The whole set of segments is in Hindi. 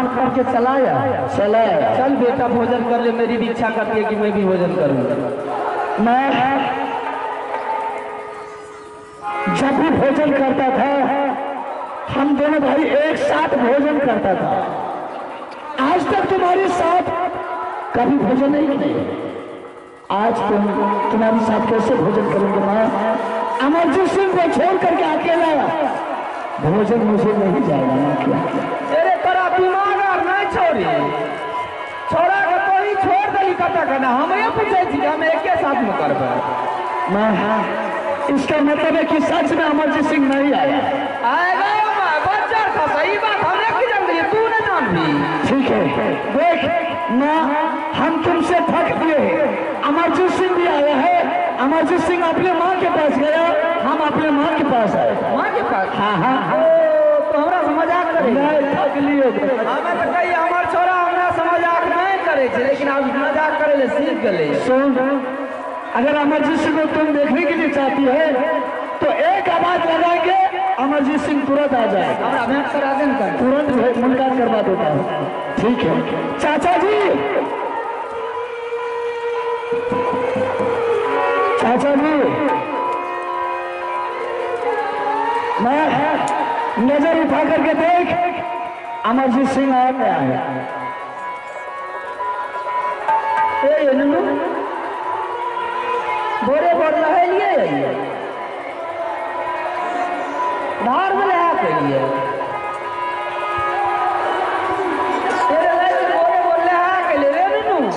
स्नान करके चलाया चलाया, चल बेटा भोजन कर ले, मेरी भी इच्छा करती है कि मैं भी भोजन करूँ। मैं जब भी भोजन करता था, हम दोनों भाई एक साथ भोजन करता था। आज तक तुम्हारे साथ कभी भोजन नहीं किया, आज तुम्हारे साथ कैसे भोजन करूँगा। मैं अमरजीत सिंह को छोड़ करके अकेला भोजन मुझे नहीं जाएगा। मैं क्या तेरे तरह बीमार नहीं छोड़ी, छोड़ा के तो ही छोड़ दे कटा करना। हम ये पूछे थी हम एक के साथ में कर पाए। मैं हाँ, इसका मतलब है कि सच में अमरजीत सिंह नहीं आया। आएगा बच्चा था, सही बात हमने की जान दी, तू ने जान दी। ठीक है, देख ना हम तुमसे थक गए। अमरजीत सिंह भी आया है। अमरजीत सिंह अपने माँ के पास गया, हम अपने माँ के पास आए। माँ के पास? हाँ हाँ हाँ। तो हमरा समझाक करे थक लियो। हमें तो कही हमार छोरा हमरा समझाक नहीं करे, लेकिन आप मजाक करे ले सीख गए। सुन, अगर अमरजीत सिंह को तुम देखने के लिए चाहती है तो एक आवाज लगाएंगे, अमरजीत सिंह तुरंत आ जाए। तुरंत मुलाकात करवा देता है। ठीक है चाचा जी, चाचा जी मैं नजर उठा करके देख, अमरजीत सिंह आ गया है। बोरे बोर रहे लिए धार में लगा के लिए बोरे बोर लगा के लिए नुनू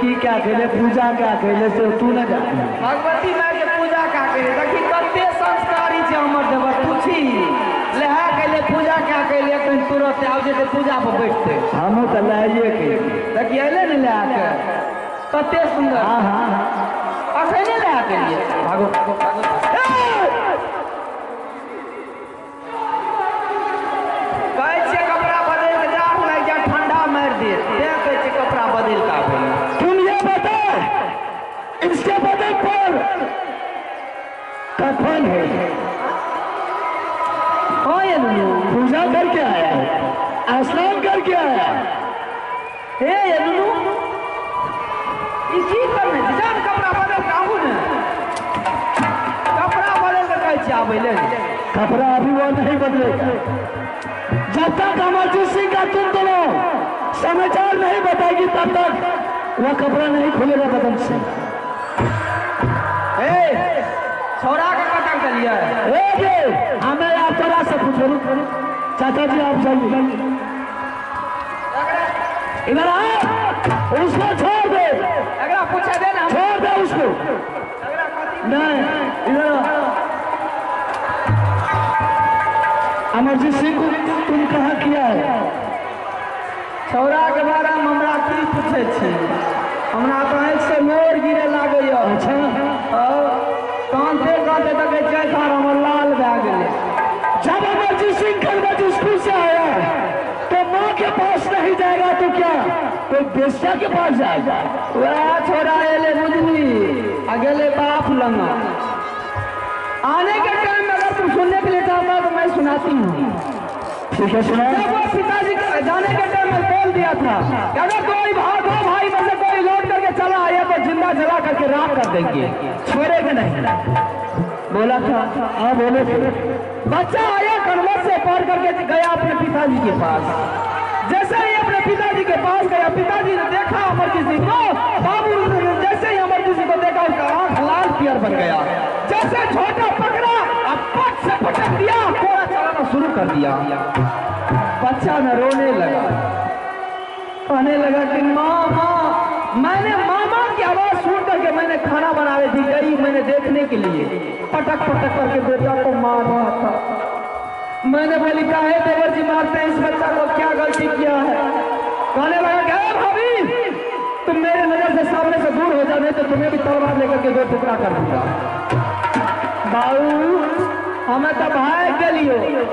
की क्या खेले, पूजा क्या खेले से तू न जाती भगवती माँ के पूजा क्या खेले। देखी कते संस्कारी से हमर देव पूछी लहा के लिए पूजा क्या खेले। कहीं तुरंत आओ जे पूजा पर बैठते हम तो लाइए के देखी अले न लहा के कते सुंदर। हां हां हां अखने लहा के लिए भागो भागो। काय से कपड़ा बदल के जा, ना जा ठंडा मार दे दे के कपड़ा बदल का बोल। इसके बदले पर कफन है। हाँ ये पूजा करके आया है, स्नान करके आया है। ये नुनू इसी पर में जान कपड़ा बदल काबू ने कपड़ा बदल कर कैसे आवेले। कपड़ा अभी वो नहीं बदलेगा जब तक अमरजीत सिंह का तुम दोनों समाचार नहीं बताएगी, तब तक वह कपड़ा नहीं खुलेगा बदन से। छोरा का कटक चलिए हमें आप छोरा से पूछो। चाचा जी आप जाइए इधर आ, उसको छोड़ दे। अगर आप पूछा दे ना, छोड़ दे उसको। नहीं इधर अमरजीत सिंह को तुम कहाँ किया है? छोरा के बारे में हमरा की पूछे छी, हमरा तो एक से मोर गिरे लागे। अच्छा कांटे कांटे तक जय था हमर लाल भाग गए। जब अमरजीत सिंह खरबज स्कूल से आया तो माँ के पास नहीं जाएगा तो क्या तो बेस्या के पास जाएगा। वह छोरा एले बुझली अगले बाप लंगा। आने के टाइम अगर तुम सुनने के लिए चाहता तो मैं सुनाती हूँ। ठीक है सुना। जब वो पिताजी के जाने के टाइम में बोल दिया था अगर कोई भाग हो भाई मतलब कोई लौट करके चला आया तो जिंदा जला करके राख कर देंगे, छोड़ेगा नहीं बोला था। हाँ बोले थे। बच्चा आया कन्वर्ट से पार करके गया अपने पिताजी के पास। जैसे ही अपने पिताजी के पास गया, पिताजी ने देखा अमरजीत सिंह को। बाबू ने जैसे ही अमरजीत सिंह को देखा उसका आंख लाल पियर बन गया। जैसे छोटा पकड़ा अब पट से पटक दिया, कोड़ा चलाना शुरू कर दिया। बच्चा न रोने लगा, कहने लगा कि माँ माँ, मैंने मामा की आवाज सुन करके मैंने खाना बनाने दी गई, मैंने देखने के लिए पटक पटक करके बेटा को मार रहा था। मैंने बोली काहे देवर जी मारते हैं इस बच्चा को, क्या गलती किया है? कहने लगा गए भाभी तुम मेरे नजर से सामने से दूर हो जाने तो तुम्हें भी तलवार लेकर के दो टुकड़ा कर दूंगा। बाबू हमें तो भाई के लिए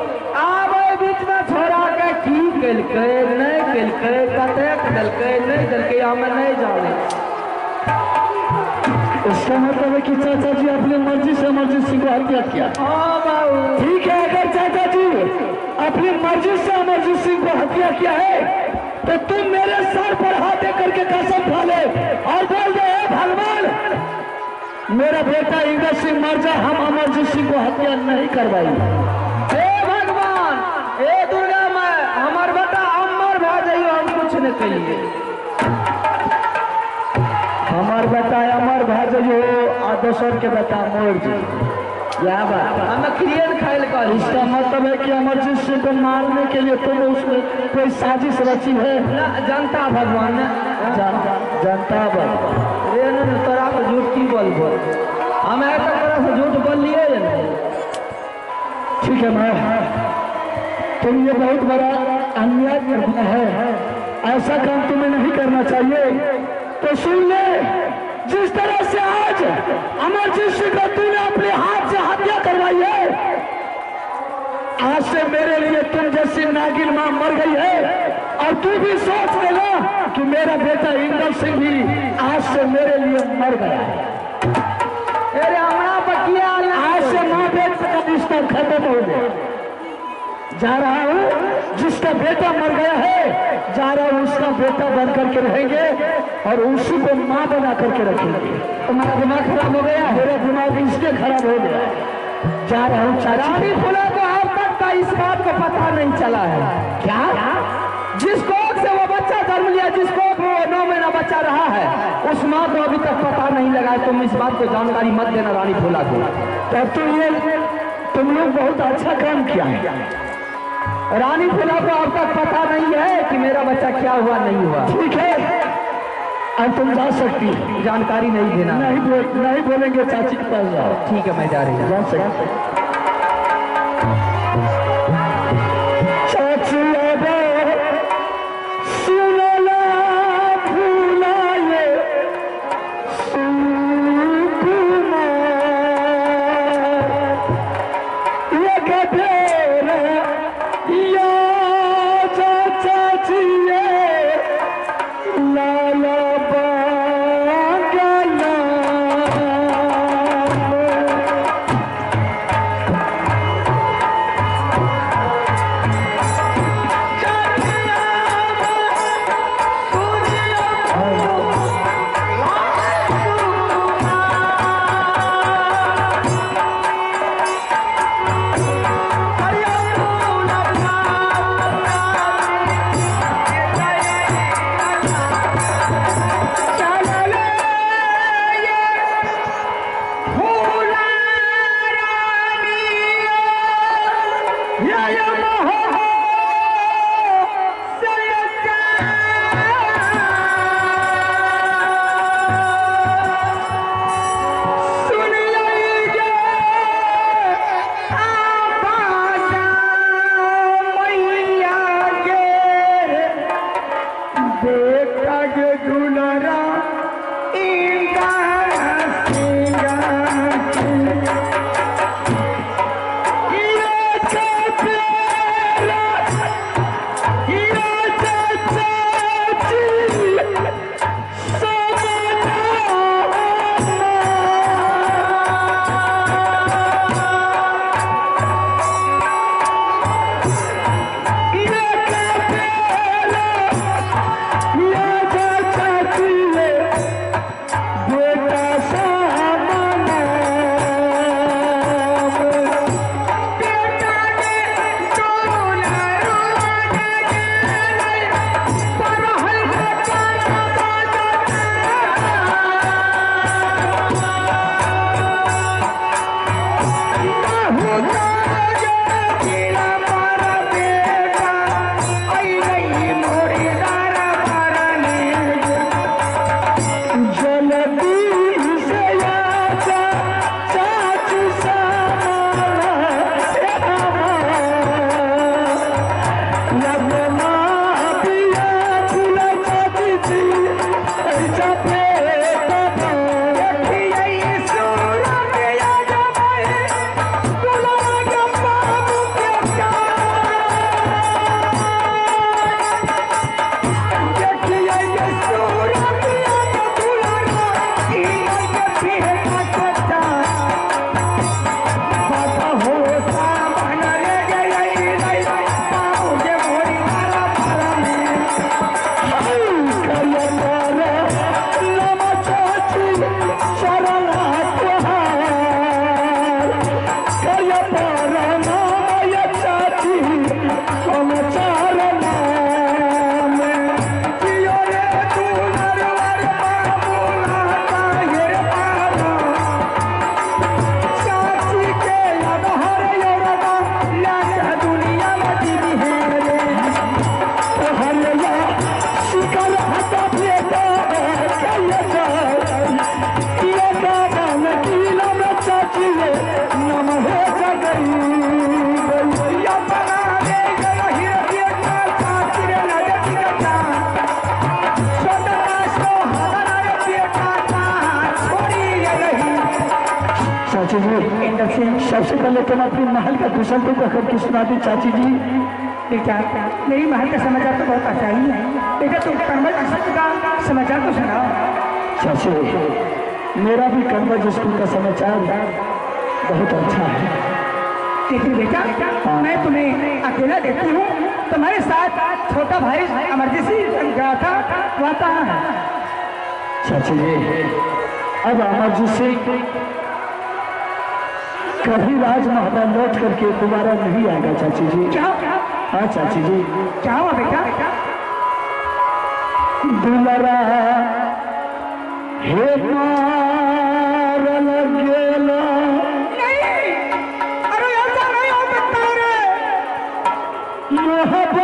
आप बीच में छोड़ा के की केलके नहीं केलके कतेक दलके नहीं दलके हमें नहीं जाने। इसका मतलब है कि चाचा जी अपने मर्जी से अमरजीत सिंह को हत्या किया। ठीक है, अगर चाचा जी अपनी मर्जी से अमरजीत सिंह को हत्या किया है तो तुम मेरे सर पर हाथ करके कसम खा ले और बोल दे भगवान मेरा बेटा इंद्र सिंह मर जाए, हम अमरजीत सिंह को हत्या नहीं करवाई। हे भगवान, हे दुर्गा माँ, हमार बेटा अमर भा जाइए, हम कुछ नहीं कहिए, हमार बेटा अमर भाजो और दोसर के बेटा मोर जी। क्या बात, हम क्रिएट खाइल कर। इसका मतलब है कि अमरजीत सिंह को मारने के लिए तुम उसमें कोई साजिश रची है ना? जनता भगवान ने जनता बल तोरा से झूठ की बल बोल, हम तोरा से झूठ बोल लिए। ठीक है भाई, तुम ये बहुत बड़ा अन्याय करना है, ऐसा काम तुम्हें नहीं करना चाहिए। तो सुन ले, जिस तरह से आज अमरजीत सिंह को तूने अपने हाथ से हत्या करवाई है, आज से मेरे लिए तुम जैसी नागिन मां मर गई है। और तू भी सोच लेना कि मेरा बेटा इंद्र सिंह भी आज से मेरे लिए मर गया है। अरे हमारा बकिया, आज से मां बेटा का रिश्ता खत्म हो गया। जा रहा हूँ, जिसका बेटा मर गया है, जा रहा हूँ उसका बेटा बन करके रहेंगे और उसी को माँ बना करके रखेंगे। तुम्हारा दिमाग खराब हो गया? मेरा दिमाग इसके खराब हो गया। जा रहा हूँ चाची फुला को अब तक का इस बात का पता नहीं चला है क्या? जिस कोख से वो बच्चा जन्म लिया, जिस कोख में वो 9 महीना बच्चा रहा है, उस माँ को अभी तक पता नहीं लगा। तुम इस बात को जानकारी मत देना रानी फुला को। तो ये तुम लोग बहुत अच्छा काम किया है। रानी फुला को अब तक पता नहीं है कि मेरा बच्चा क्या हुआ नहीं हुआ। ठीक है, अब तुम जा सकती है, जानकारी नहीं देना, नहीं बोलेंगे चाची के पास जाओ। ठीक है, मैं जा रही हूँ। चाची सुनला फूला ये चाची जी इनसे सबसे पहले तो मैं अपने महल का गुसल को कहकर के सुना दूँ। चाची जी बेटा मेरी महल का समाचार तो बहुत आसानी है, बेटा तुम कन्वर स्कूल का समाचार तो सुनाओ। चाची मेरा भी कन्वर स्कूल का समाचार बहुत अच्छा है। देखिए बेटा मैं तुम्हें अकेला देखती हूँ, तुम्हारे साथ छोटा भाई अमरजीत सिंह गया था, वहाँ कहाँ है? चाची जी अब अमरजीत सिंह कभी राजमहल लौट करके दोबारा नहीं आएगा। चाची जी हाँ चाची जी क्या हुआ बेटा? दुलरा हे मार लगेला नहीं, अरे ऐसा नहीं हो सकता रे। मोहब्बत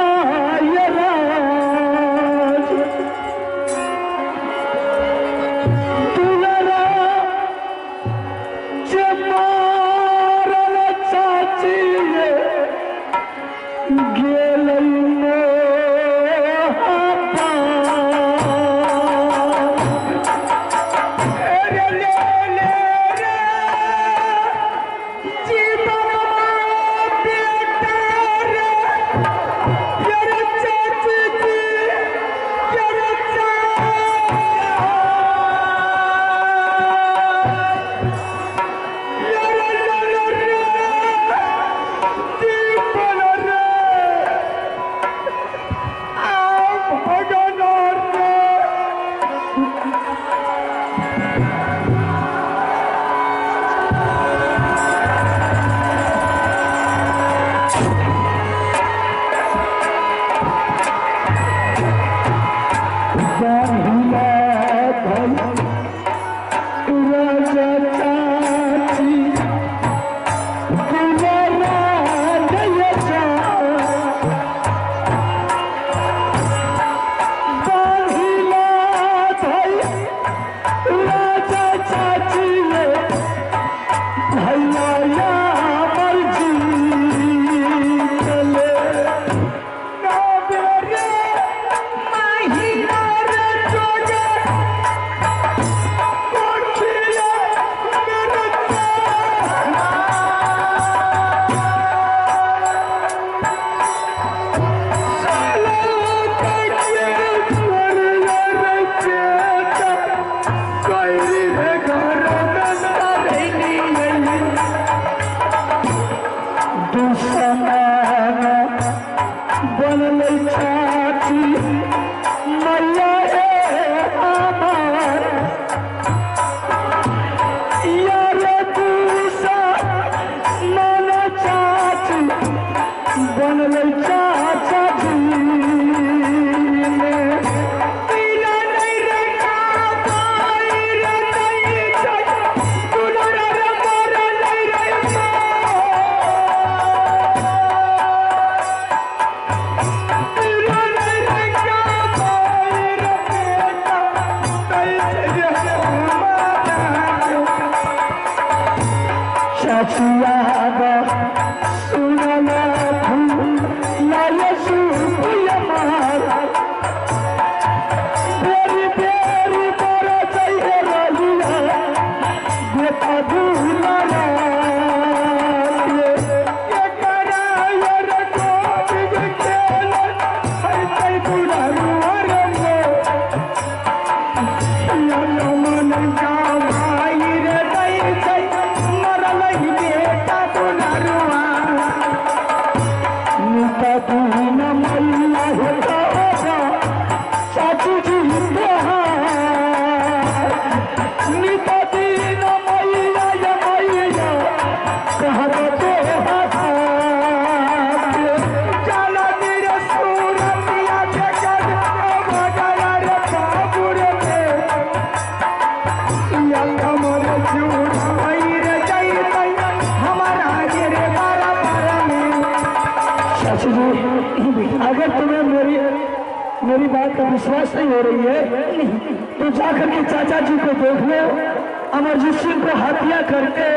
अमरजीत सिंह को हत्या करके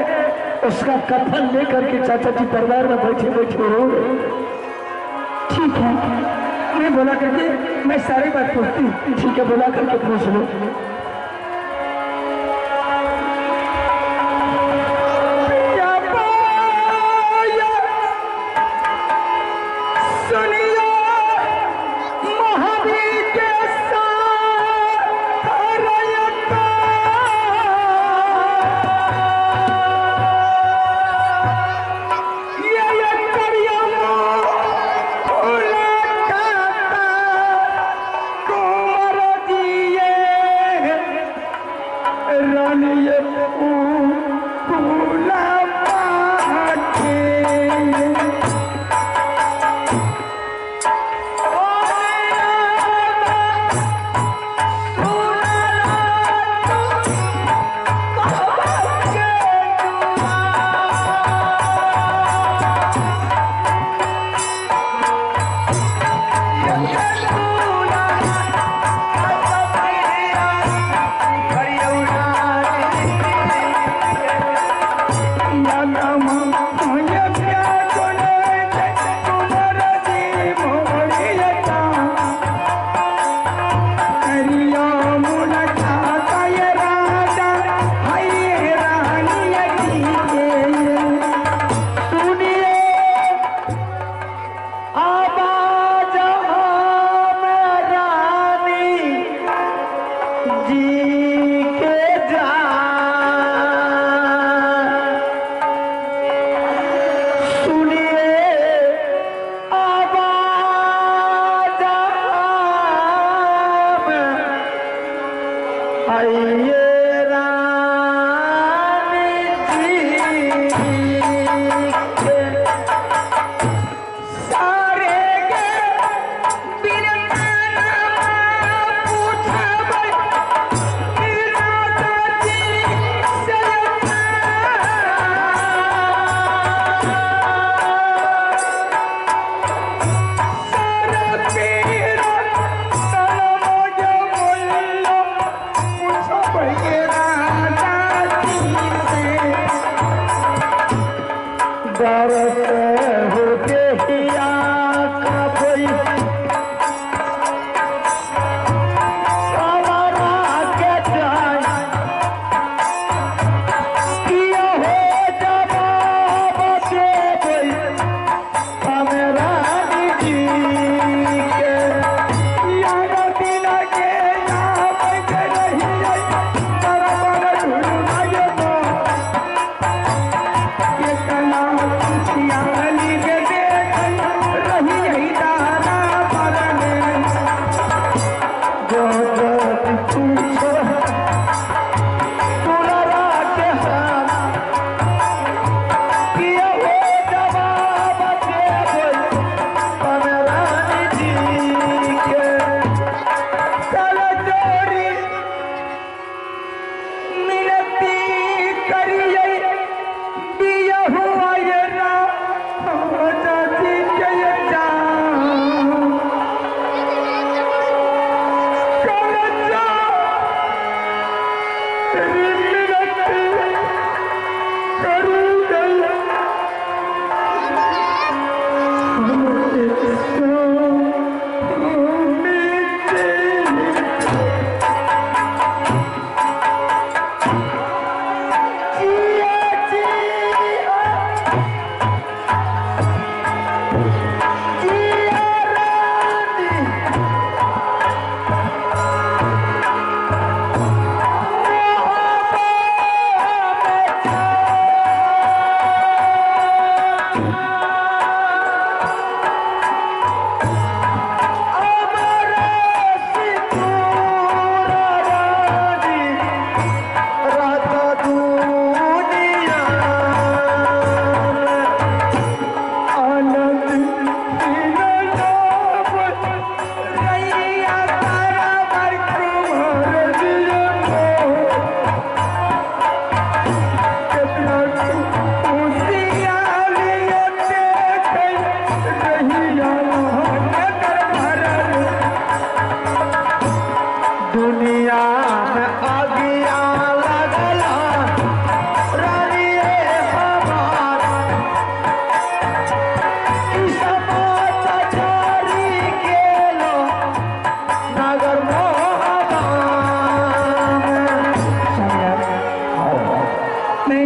उसका कफन लेकर के चाचा जी परिवार में बैठे बैठे रो रहे। ठीक है, मैं बोला करके मैं सारी बात पूछती हूँ, ठीक है, बोला करके पूछ लो।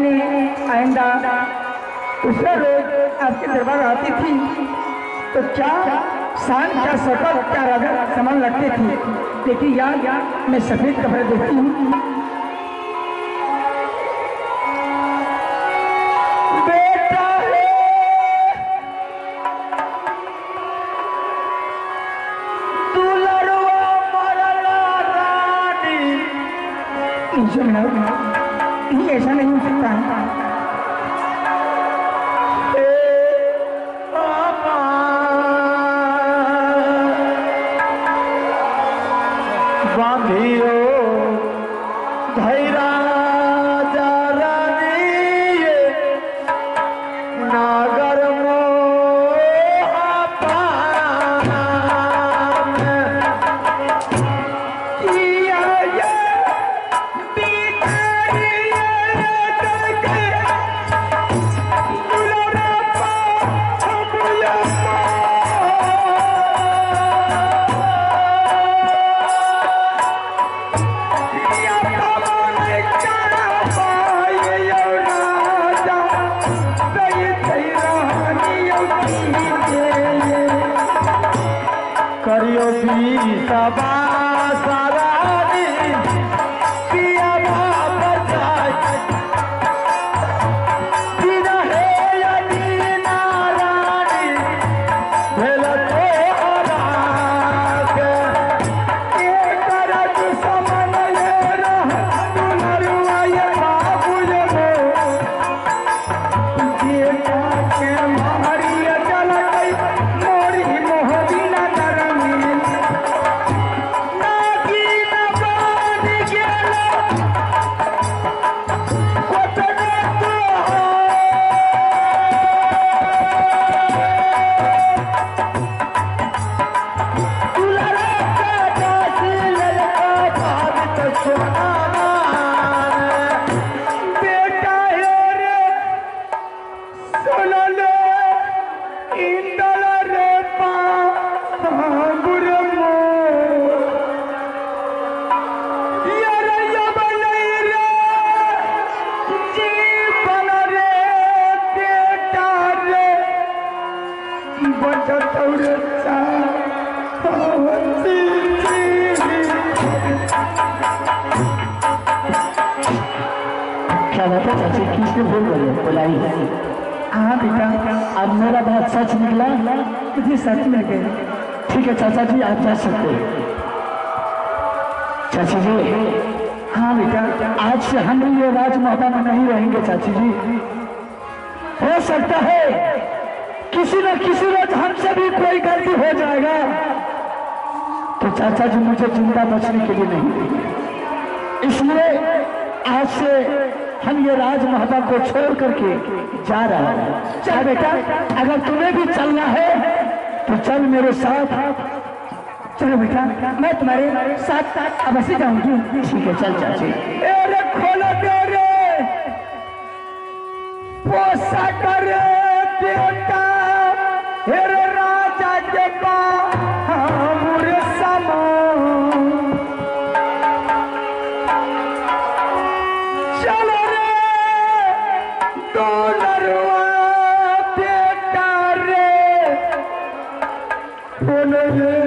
महीने आइंदा उसका रोज आपके दरबार आती थी तो क्या शान क्या सफर क्या राजा समान लगते थे। देखिए यार मैं सफेद कपड़े देखती हूँ नहीं, ऐसा नहीं हो सकता है। बांधियो धैरा हाँ बेटा अब मेरा बात सच निकला जी सच में गए। ठीक है चाचा जी आप जा सकते हैं। चाची जी हाँ बेटा आज से हम ये राज माता में नहीं रहेंगे। चाची जी हो सकता है किसी न किसी रोज हमसे भी कोई गलती हो जाएगा तो चाचा जी मुझे जिंदा बचने के लिए नहीं देंगे, इसलिए आज से हम ये राज महबा को छोड़ करके जा रहा है। जा बेटा अगर तुम्हें भी चलना है तो चल मेरे साथ। चलो बेटा मैं तुम्हारे साथ साथ अवश्य जाऊंगी। ठीक है चल चाची। अरे खोलो तेरे पोसा करे बेटा हेरे राजा के